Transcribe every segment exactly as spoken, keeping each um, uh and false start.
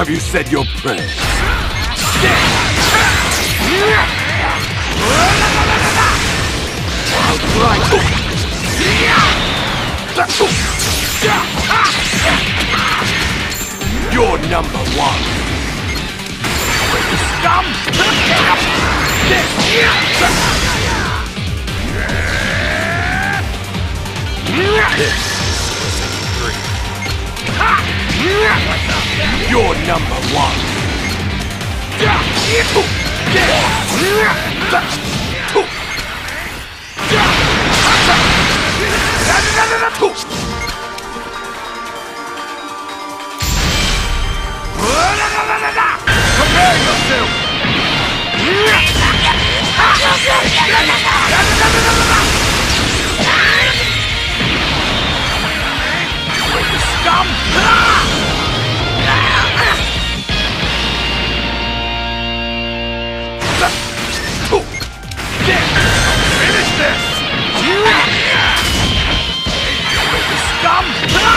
Have you said your prayers? You're number one. Scum! This is a three. You're number one. Prepare yourself. Scum. Finish this. Scum. Scum. Scum!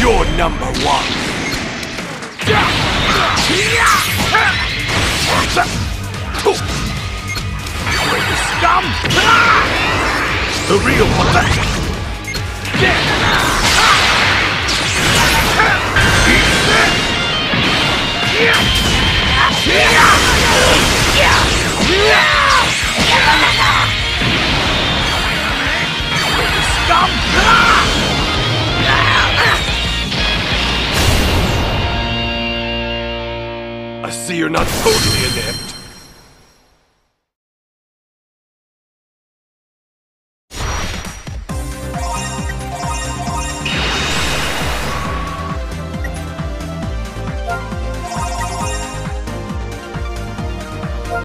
You're number one. Scum! The real one. You're I see you're not totally inept.